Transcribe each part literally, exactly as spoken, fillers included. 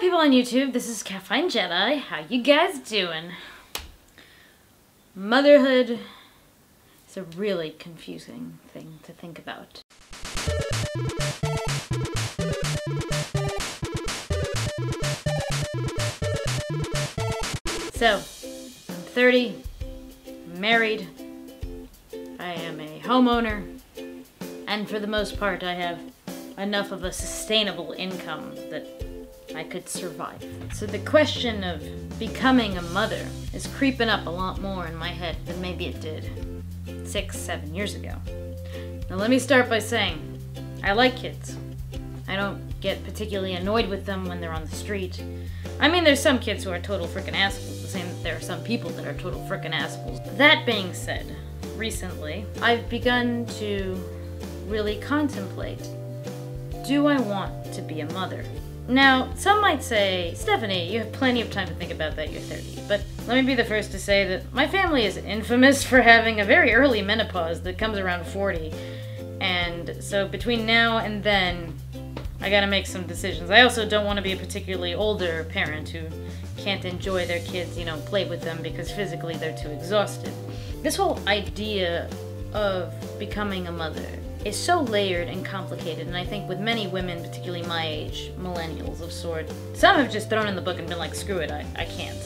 people on YouTube, this is Caffine Jedi. How you guys doing? Motherhood is a really confusing thing to think about. So, I'm thirty, I'm married, I am a homeowner, and for the most part I have enough of a sustainable income that I could survive. So the question of becoming a mother is creeping up a lot more in my head than maybe it did six, seven years ago. Now let me start by saying, I like kids. I don't get particularly annoyed with them when they're on the street. I mean, there's some kids who are total frickin' assholes, the same that there are some people that are total frickin' assholes. That being said, recently, I've begun to really contemplate, do I want to be a mother? Now, some might say, Stephanie, you have plenty of time to think about that, you're thirty. But let me be the first to say that my family is infamous for having a very early menopause that comes around forty. And so between now and then, I gotta make some decisions. I also don't want to be a particularly older parent who can't enjoy their kids, you know, play with them because physically they're too exhausted. This whole idea of becoming a mother is so layered and complicated, and I think with many women, particularly my age, millennials of sort, some have just thrown in the book and been like, screw it, I, I can't.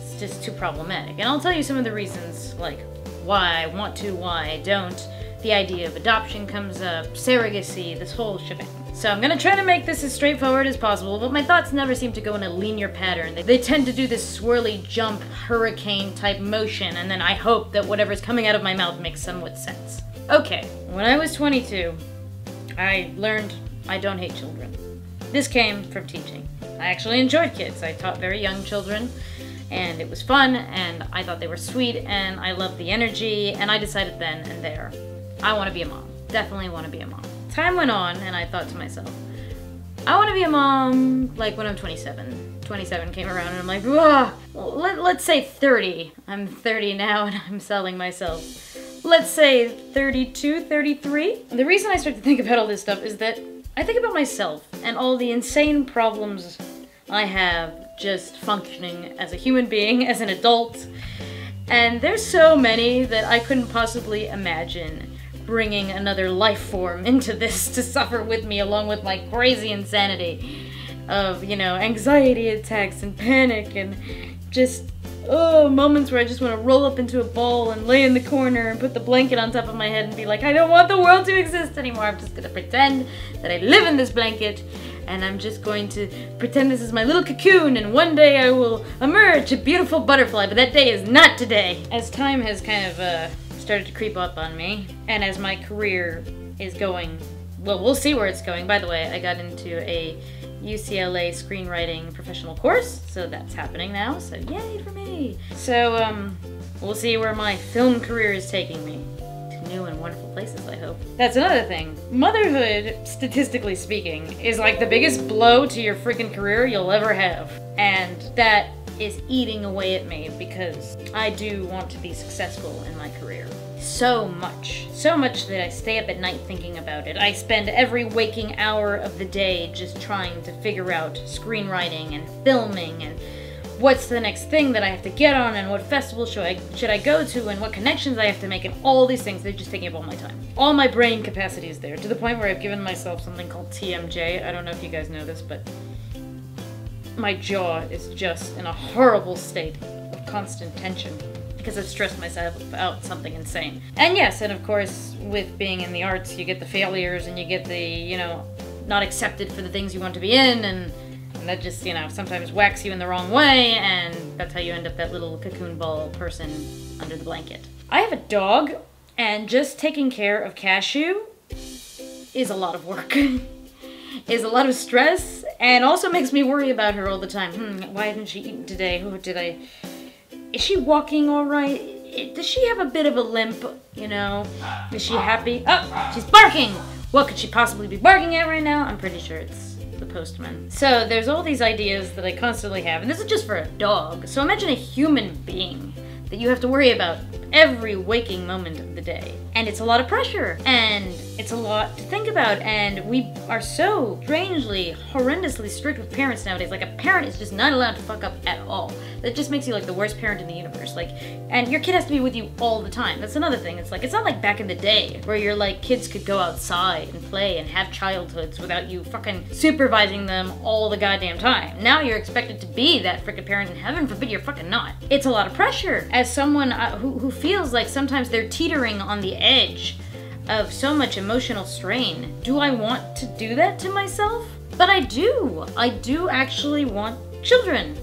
It's just too problematic. And I'll tell you some of the reasons, like why I want to, why I don't. The idea of adoption comes up, surrogacy, this whole shebang. So I'm gonna try to make this as straightforward as possible, but my thoughts never seem to go in a linear pattern. They, they tend to do this swirly jump, hurricane type motion, and then I hope that whatever's coming out of my mouth makes somewhat sense. Okay, when I was twenty-two, I learned I don't hate children. This came from teaching. I actually enjoyed kids. I taught very young children, and it was fun, and I thought they were sweet, and I loved the energy, and I decided then and there, I want to be a mom. Definitely want to be a mom. Time went on, and I thought to myself, I want to be a mom, like, when I'm twenty-seven. twenty-seven came around, and I'm like, whoa, let, let's say thirty. I'm thirty now, and I'm selling myself. Let's say thirty-two, thirty-three. The reason I start to think about all this stuff is that I think about myself and all the insane problems I have just functioning as a human being, as an adult. And there's so many that I couldn't possibly imagine bringing another life form into this to suffer with me along with my crazy insanity of, you know, anxiety attacks and panic and just oh, moments where I just want to roll up into a ball and lay in the corner and put the blanket on top of my head and be like, I don't want the world to exist anymore. I'm just going to pretend that I live in this blanket and I'm just going to pretend this is my little cocoon and one day I will emerge a beautiful butterfly, but that day is not today. As time has kind of uh, started to creep up on me and as my career is going, well, we'll see where it's going. By the way, I got into a U C L A screenwriting professional course, so that's happening now, so yay for me! So, um, we'll see where my film career is taking me. To new and wonderful places, I hope. That's another thing. Motherhood, statistically speaking, is like the biggest blow to your freaking career you'll ever have. And that is eating away at me because I do want to be successful in my career. So much. So much that I stay up at night thinking about it. I spend every waking hour of the day just trying to figure out screenwriting and filming and what's the next thing that I have to get on and what festival should I, should I go to and what connections I have to make and all these things. They're just taking up all my time. All my brain capacity is there to the point where I've given myself something called T M J. I don't know if you guys know this, but my jaw is just in a horrible state of constant tension because I've stressed myself out something insane. And yes, and of course, with being in the arts, you get the failures and you get the, you know, not accepted for the things you want to be in, and, and that just, you know, sometimes whacks you in the wrong way, and that's how you end up that little cocoon ball person under the blanket. I have a dog, and just taking care of Cashew is a lot of work. Is a lot of stress, and also makes me worry about her all the time. Hmm, why didn't she eat today? Who did I... Is she walking all right? Does she have a bit of a limp, you know? Is she happy? Oh, she's barking! What could she possibly be barking at right now? I'm pretty sure it's the postman. So there's all these ideas that I constantly have, and this is just for a dog. So imagine a human being that you have to worry about every waking moment of the day. And it's a lot of pressure, and It's a lot to think about, and we are so strangely, horrendously strict with parents nowadays. Like, a parent is just not allowed to fuck up at all. That just makes you like the worst parent in the universe. Like, and your kid has to be with you all the time. That's another thing. It's like, it's not like back in the day where you're like, kids could go outside and play and have childhoods without you fucking supervising them all the goddamn time. Now you're expected to be that frickin' parent, and heaven forbid you're fucking not. It's a lot of pressure. As someone uh, who, who feels like sometimes they're teetering on the edge of so much emotional strain, do I want to do that to myself? But I do. I do actually want children.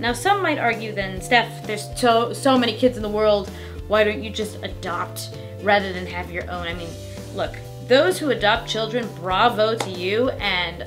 Now, some might argue then, Steph, there's so, so many kids in the world, why don't you just adopt rather than have your own? I mean, look, those who adopt children, bravo to you, and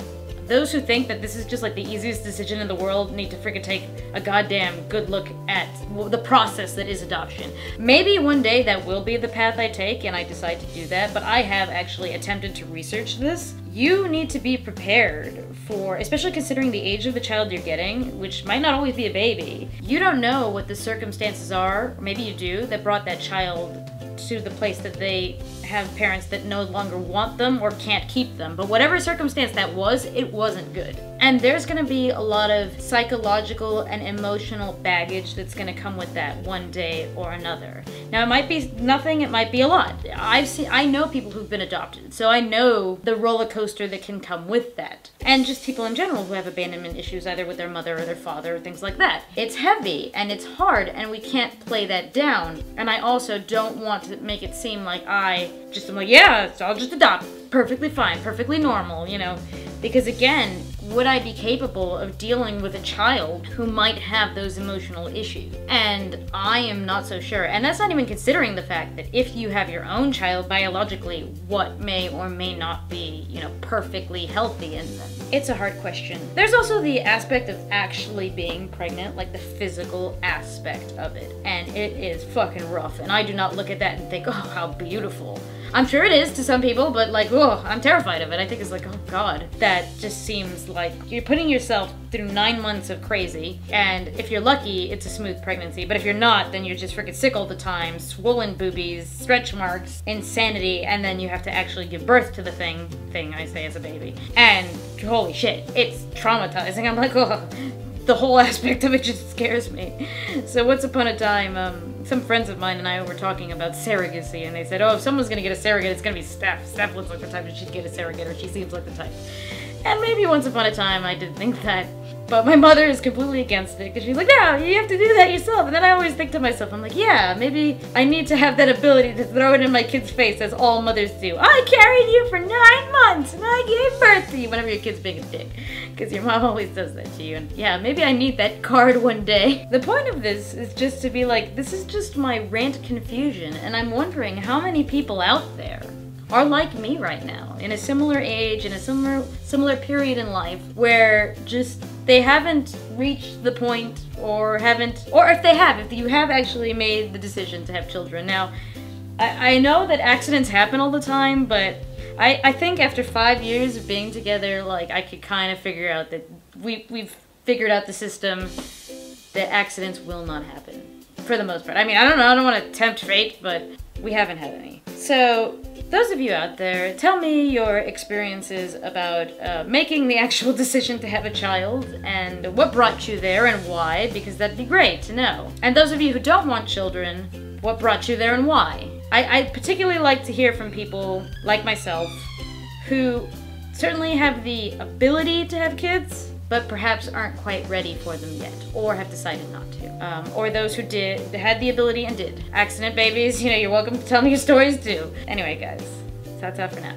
those who think that this is just like the easiest decision in the world need to freaking take a goddamn good look at the process that is adoption. Maybe one day that will be the path I take and I decide to do that, but I have actually attempted to research this. You need to be prepared for, especially considering the age of the child you're getting, which might not always be a baby. You don't know what the circumstances are, or maybe you do, that brought that child to the place that they have parents that no longer want them or can't keep them. But whatever circumstance that was, it wasn't good. And there's gonna be a lot of psychological and emotional baggage that's gonna come with that one day or another. Now, it might be nothing, it might be a lot. I've seen, I know people who've been adopted, so I know the roller coaster that can come with that. And just people in general who have abandonment issues, either with their mother or their father or things like that. It's heavy and it's hard, and we can't play that down. And I also don't want to make it seem like I just am like, yeah, I'll just adopt. Perfectly fine, perfectly normal, you know. Because again, would I be capable of dealing with a child who might have those emotional issues? And I am not so sure. And that's not even considering the fact that if you have your own child, biologically, what may or may not be, you know, perfectly healthy in them. It's a hard question. There's also the aspect of actually being pregnant, like the physical aspect of it. And it is fucking rough. And I do not look at that and think, oh, how beautiful. I'm sure it is to some people, but like, oh, I'm terrified of it. I think it's like, oh God, that just seems like you're putting yourself through nine months of crazy. And if you're lucky, it's a smooth pregnancy. But if you're not, then you're just freaking sick all the time, swollen boobies, stretch marks, insanity, and then you have to actually give birth to the thing, thing I say as a baby. And holy shit, it's traumatizing. I'm like, oh, the whole aspect of it just scares me. So once upon a time, um, some friends of mine and I were talking about surrogacy, and they said, oh, if someone's gonna get a surrogate, it's gonna be Steph. Steph looks like the type that she'd get a surrogate, or she seems like the type. And maybe once upon a time I did think that, but my mother is completely against it, because she's like, no, you have to do that yourself. And then I always think to myself, I'm like, yeah, maybe I need to have that ability to throw it in my kid's face, as all mothers do. I carried you for nine months, and I gave birth to you, whenever your kid's being a dick. Because your mom always does that to you, and yeah, maybe I need that card one day. The point of this is just to be like, this is just my rant confusion, and I'm wondering how many people out there are like me right now, in a similar age, in a similar similar period in life, where just they haven't reached the point, or haven't, or if they have, if you have actually made the decision to have children. Now, I, I know that accidents happen all the time, but I, I think after five years of being together, like, I could kind of figure out that we, we've figured out the system that accidents will not happen, for the most part. I mean, I don't know, I don't want to tempt fate, but we haven't had any. So, those of you out there, tell me your experiences about uh, making the actual decision to have a child, and what brought you there and why, because that'd be great to know. And those of you who don't want children, what brought you there and why? I, I particularly like to hear from people like myself who certainly have the ability to have kids, but perhaps aren't quite ready for them yet, or have decided not to. Um, or those who did, had the ability and did. Accident babies, you know, you're welcome to tell me your stories too. Anyway, guys, that's all for now.